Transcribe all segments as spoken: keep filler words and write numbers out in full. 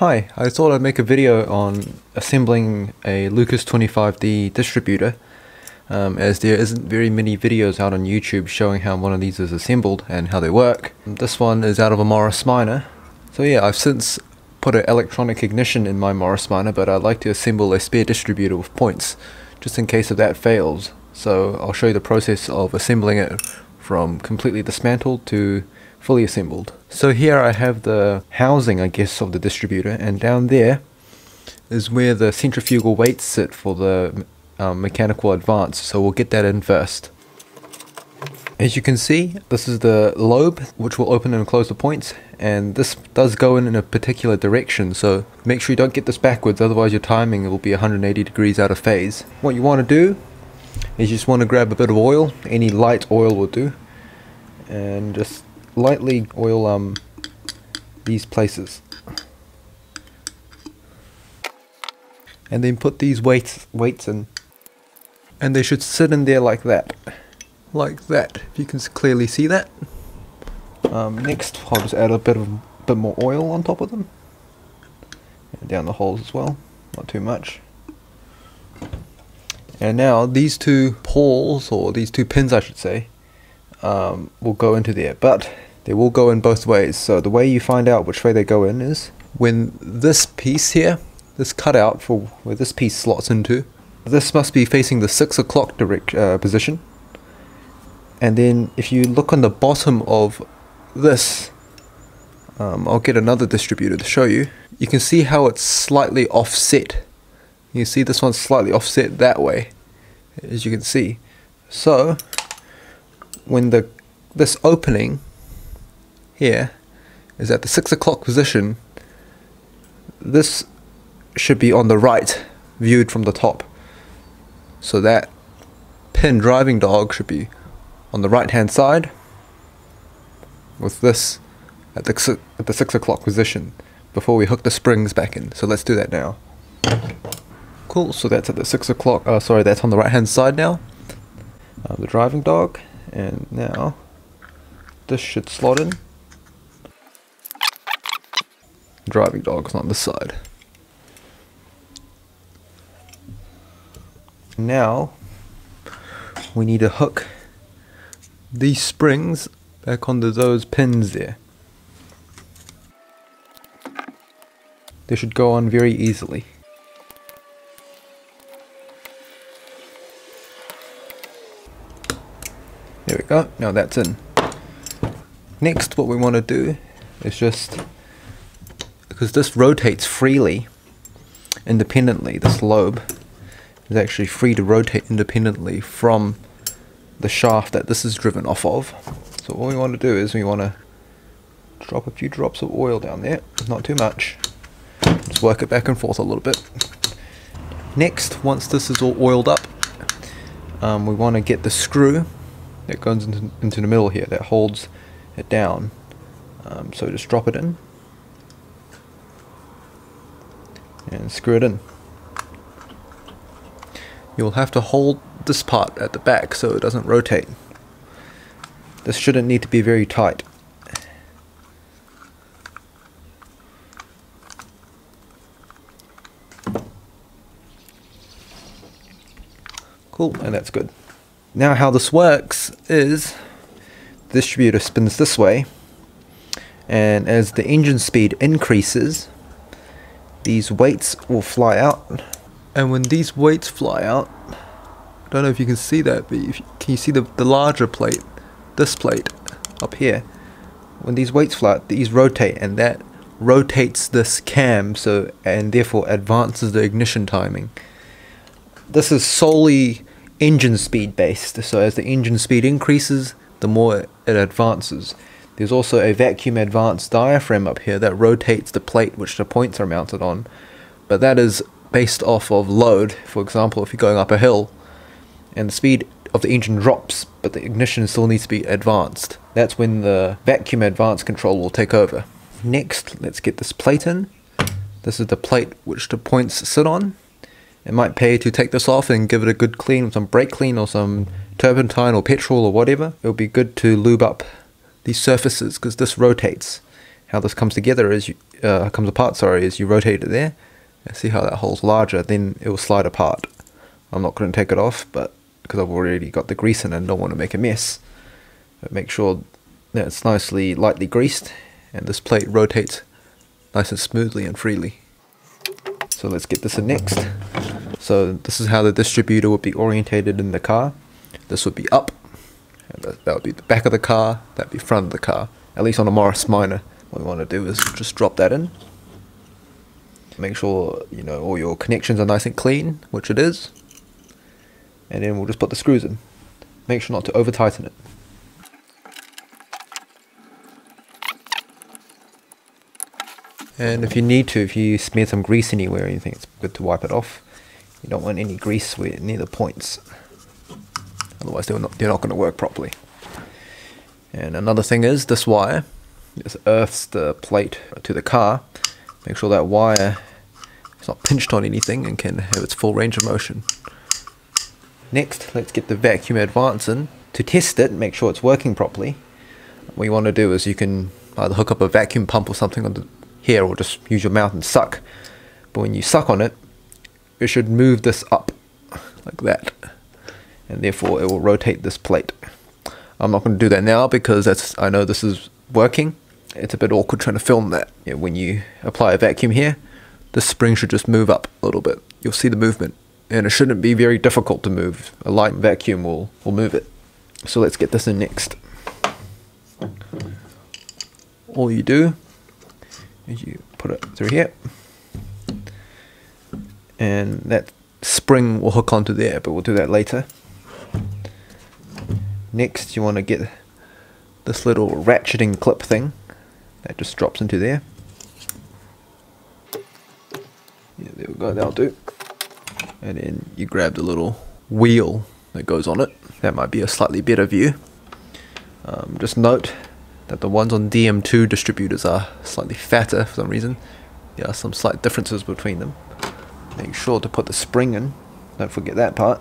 Hi, I thought I'd make a video on assembling a Lucas twenty-five D distributor, um, as there isn't very many videos out on YouTube showing how one of these is assembled and how they work. This one is out of a Morris Minor. So yeah, I've since put an electronic ignition in my Morris Minor, but I'd like to assemble a spare distributor with points, just in case if that fails. So I'll show you the process of assembling it from completely dismantled to fully assembled. So here I have the housing, I guess, of the distributor, and down there is where the centrifugal weights sit for the um, mechanical advance, so we'll get that in first. As you can see, this is the lobe which will open and close the points, and this does go in in a particular direction, so make sure you don't get this backwards, otherwise your timing will be one hundred eighty degrees out of phase. What you want to do is you just want to grab a bit of oil, any light oil will do, and just lightly oil um these places, and then put these weights weights in, and they should sit in there like that, like that. If you can clearly see that. Um, next, I'll just add a bit of bit more oil on top of them, and down the holes as well, not too much. And now these two pawls, or these two pins, I should say, um, will go into there, but they will go in both ways. So the way you find out which way they go in is when this piece here, this cutout for where this piece slots into, this must be facing the six o'clock direct uh, position. And then if you look on the bottom of this, um, I'll get another distributor to show you. You can see how it's slightly offset. You see this one's slightly offset that way, as you can see. So when the this opening here is at the six o'clock position, this should be on the right, viewed from the top. So that pin driving dog should be on the right hand side, with this at the at the six o'clock position, before we hook the springs back in. So let's do that now. Cool, so that's at the six o'clock, oh sorry, that's on the right hand side now, uh, the driving dog, and now this should slot in. Driving dog's on this side. Now we need to hook these springs back onto those pins there. They should go on very easily. There we go, now that's in. Next, what we want to do is just, because this rotates freely, independently, this lobe is actually free to rotate independently from the shaft that this is driven off of. So what we want to do is we want to drop a few drops of oil down there, not too much. Just work it back and forth a little bit. Next, once this is all oiled up, um, we want to get the screw that goes into, into the middle here, that holds it down. Um, so just drop it in and screw it in. You'll have to hold this part at the back so it doesn't rotate. This shouldn't need to be very tight. Cool, and that's good. Now how this works is the distributor spins this way, and as the engine speed increases, these weights will fly out, and when these weights fly out, I don't know if you can see that, but if you, can you see the, the larger plate, this plate up here, when these weights fly out, these rotate, and that rotates this cam, so and therefore advances the ignition timing. This is solely engine speed based, so as the engine speed increases, the more it advances. There's also a vacuum advance diaphragm up here that rotates the plate which the points are mounted on, but that is based off of load. For example, if you're going up a hill and the speed of the engine drops, but the ignition still needs to be advanced, that's when the vacuum advance control will take over. Next, let's get this plate in. This is the plate which the points sit on. It might pay to take this off and give it a good clean with some brake clean or some turpentine or petrol or whatever. It'll be good to lube up these surfaces because this rotates, how this comes together is you, uh, comes apart. Sorry, is you rotate it there. And see how that hole's larger, then it will slide apart. I'm not going to take it off, but because I've already got the grease in and don't want to make a mess. But make sure that it's nicely lightly greased, and this plate rotates nice and smoothly and freely. So let's get this in next. So this is how the distributor would be orientated in the car. This would be up, and that, that would be the back of the car, that would be front of the car, at least on a Morris Minor. What we want to do is just drop that in. Make sure, you know, all your connections are nice and clean, which it is. And then we'll just put the screws in. Make sure not to over tighten it. And if you need to, if you smear some grease anywhere or anything, it's good to wipe it off. You don't want any grease where near the points. Otherwise they're not, they're not going to work properly. And another thing is this wire. This earths the plate to the car. Make sure that wire is not pinched on anything and can have its full range of motion. Next, let's get the vacuum advance in. To test it, make sure it's working properly. What you want to do is you can either hook up a vacuum pump or something on the here, or just use your mouth and suck. But when you suck on it, it should move this up like that, and therefore it will rotate this plate. I'm not going to do that now because that's, I know this is working. It's a bit awkward trying to film that. Yeah, when you apply a vacuum here, the spring should just move up a little bit. You'll see the movement. And it shouldn't be very difficult to move. A light vacuum will, will move it. So let's get this in next. All you do is you put it through here, and that spring will hook onto there, but we'll do that later. Next, you want to get this little ratcheting clip thing that just drops into there. Yeah, there we go, that'll do. And then you grab the little wheel that goes on it. That might be a slightly better view. Um, just note that the ones on D M two distributors are slightly fatter for some reason. There are some slight differences between them. Make sure to put the spring in, don't forget that part.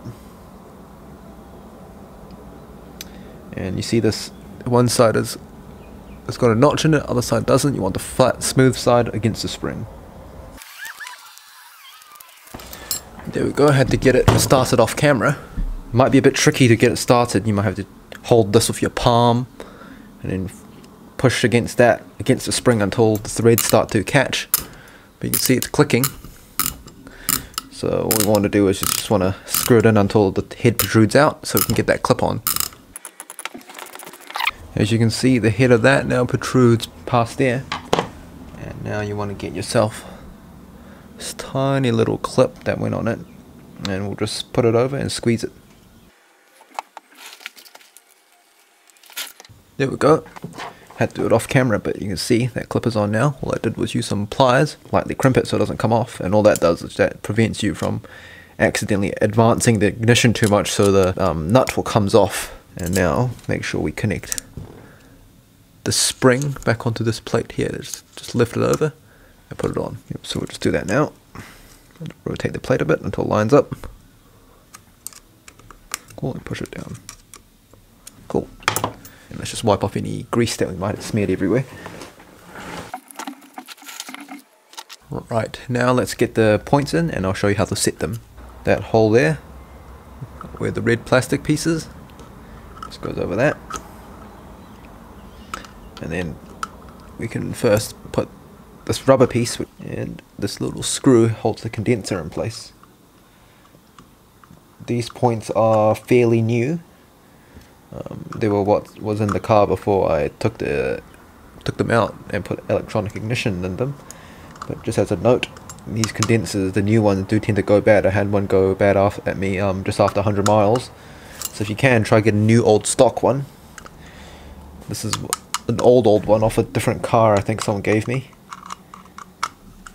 And you see this one side is, it's got a notch in it, other side doesn't. You want the flat, smooth side against the spring. There we go, I had to get it started off camera. Might be a bit tricky to get it started. You might have to hold this with your palm and then push against that, against the spring until the threads start to catch. But you can see it's clicking. So what we want to do is just, just want to screw it in until the head protrudes out so we can get that clip on. As you can see, the head of that now protrudes past there. And now you want to get yourself this tiny little clip that went on it, and we'll just put it over and squeeze it. There we go. Had to do it off camera, but you can see that clip is on now. All I did was use some pliers, lightly crimp it so it doesn't come off, and all that does is that prevents you from accidentally advancing the ignition too much so the um, nut will comes off. And now make sure we connect the spring back onto this plate here. Just, just lift it over. I put it on. Yep, so we'll just do that now. Rotate the plate a bit until it lines up. Cool, and push it down. Cool. And let's just wipe off any grease that we might have smeared everywhere. Right, now let's get the points in and I'll show you how to set them. That hole there, where the red plastic piece is, just goes over that. And then we can first put this rubber piece, and this little screw holds the condenser in place. These points are fairly new. Um, they were what was in the car before I took the took them out and put electronic ignition in them. But just as a note, these condensers, the new ones, do tend to go bad. I had one go bad off at me um, just after one hundred miles. So if you can, try get a new old stock one. This is an old old one off a different car I think someone gave me.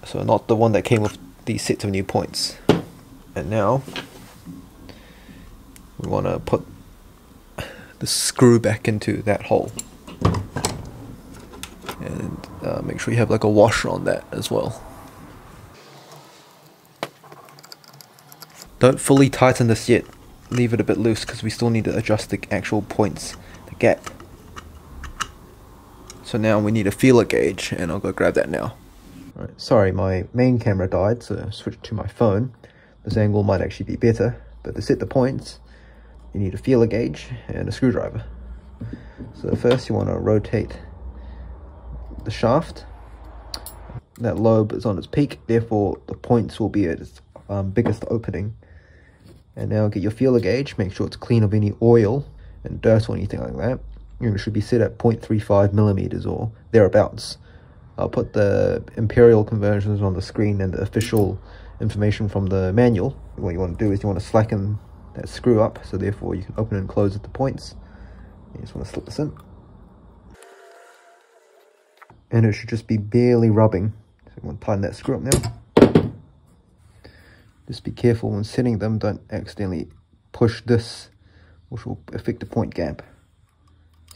So not the one that came with these sets of new points. And now we want to put the screw back into that hole. And uh, make sure you have like a washer on that as well. Don't fully tighten this yet. Leave it a bit loose because we still need to adjust the actual points, the gap. So now we need a feeler gauge, and I'll go grab that now. All right, sorry, my main camera died, so I switched to my phone. This angle might actually be better, but to set the points, you need a feeler gauge and a screwdriver. So first you want to rotate the shaft. That lobe is on its peak, therefore the points will be at its um, biggest opening. And now get your feeler gauge, make sure it's clean of any oil and dirt or anything like that. It should be set at zero point three five millimeters or thereabouts. I'll put the imperial conversions on the screen and the official information from the manual. What you want to do is you want to slacken that screw up, so therefore you can open and close at the points. You just want to slip this in. And it should just be barely rubbing. So you want to tighten that screw up now. Just be careful when setting them, don't accidentally push this, which will affect the point gap.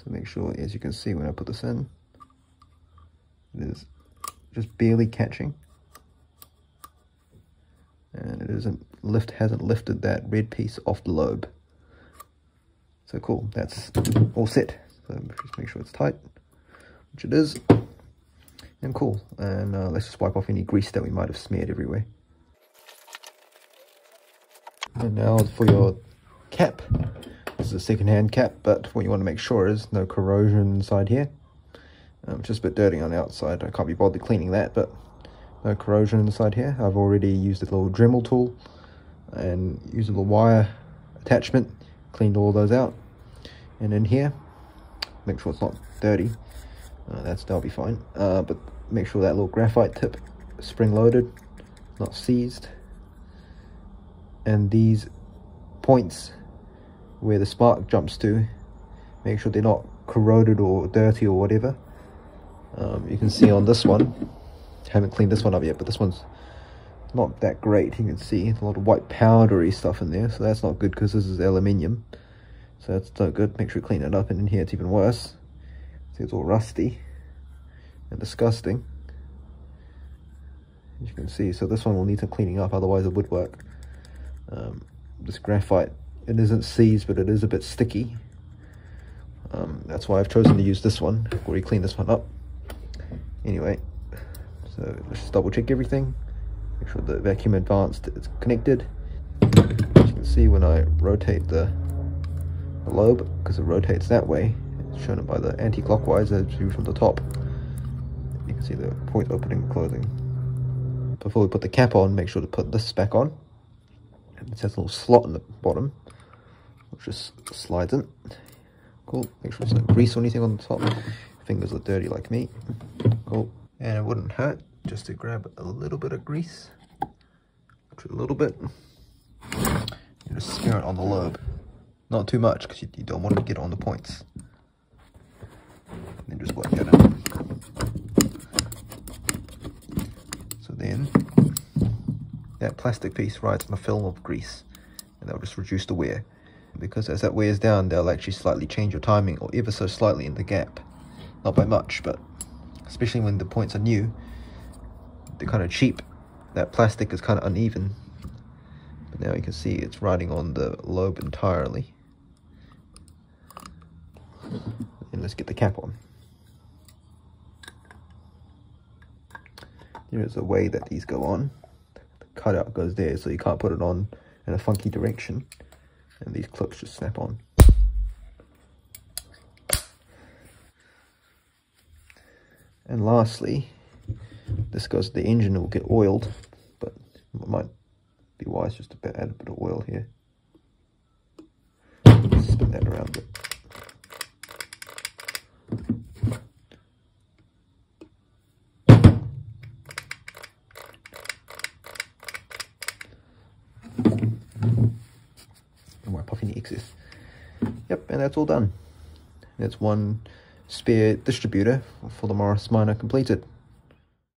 So make sure, as you can see when I put this in, it is just barely catching. And it isn't lift hasn't lifted that red piece off the lobe. So cool, that's all set. So just make sure it's tight, which it is. And cool, and uh, let's just wipe off any grease that we might have smeared everywhere. And now for your cap, this is a second-hand cap, but what you want to make sure is no corrosion inside here. Um, just a bit dirty on the outside, I can't be bothered cleaning that, but no corrosion inside here. I've already used a little Dremel tool and used a little wire attachment, cleaned all those out. And in here, make sure it's not dirty. Uh, that's that'll be fine, uh, but make sure that little graphite tip is spring-loaded, not seized, and these points where the spark jumps to, make sure they're not corroded or dirty or whatever. Um, you can see on this one, haven't cleaned this one up yet, but this one's not that great. You can see a lot of white powdery stuff in there, so that's not good because this is aluminium, so that's not good. Make sure you clean it up, and in here it's even worse. It's all rusty and disgusting, as you can see. So this one will need some cleaning up, otherwise it would work. Um, this graphite, it isn't seized, but it is a bit sticky. Um, that's why I've chosen to use this one. I've already cleaned this one up. Anyway, so let's just double check everything. Make sure the vacuum advanced is connected. As you can see, when I rotate the, the lobe, because it rotates that way, shown it by the anti-clockwise as viewed from the top. You can see the point opening and closing. Before we put the cap on, make sure to put this back on. And it has a little slot in the bottom, which just slides in. Cool. Make sure there's no grease or anything on the top. Fingers are dirty like me. Cool. And it wouldn't hurt just to grab a little bit of grease. A little bit. And just smear it on the lobe. Not too much, because you, you don't want it to get on the points. And just work that out. So then that plastic piece rides on a film of grease, and that'll just reduce the wear. Because as that wears down, they'll actually slightly change your timing, or ever so slightly, in the gap. Not by much, but especially when the points are new, they're kind of cheap. That plastic is kind of uneven. But now you can see it's riding on the lobe entirely. And let's get the cap on. Here's the way that these go on. The cutout goes there, so you can't put it on in a funky direction. And these clips just snap on. And lastly, this goes to the engine, it will get oiled, but it might be wise just to add a bit of oil here. Spin that around a bit. Yep, and that's all done. That's one spare distributor for the Morris Minor completed.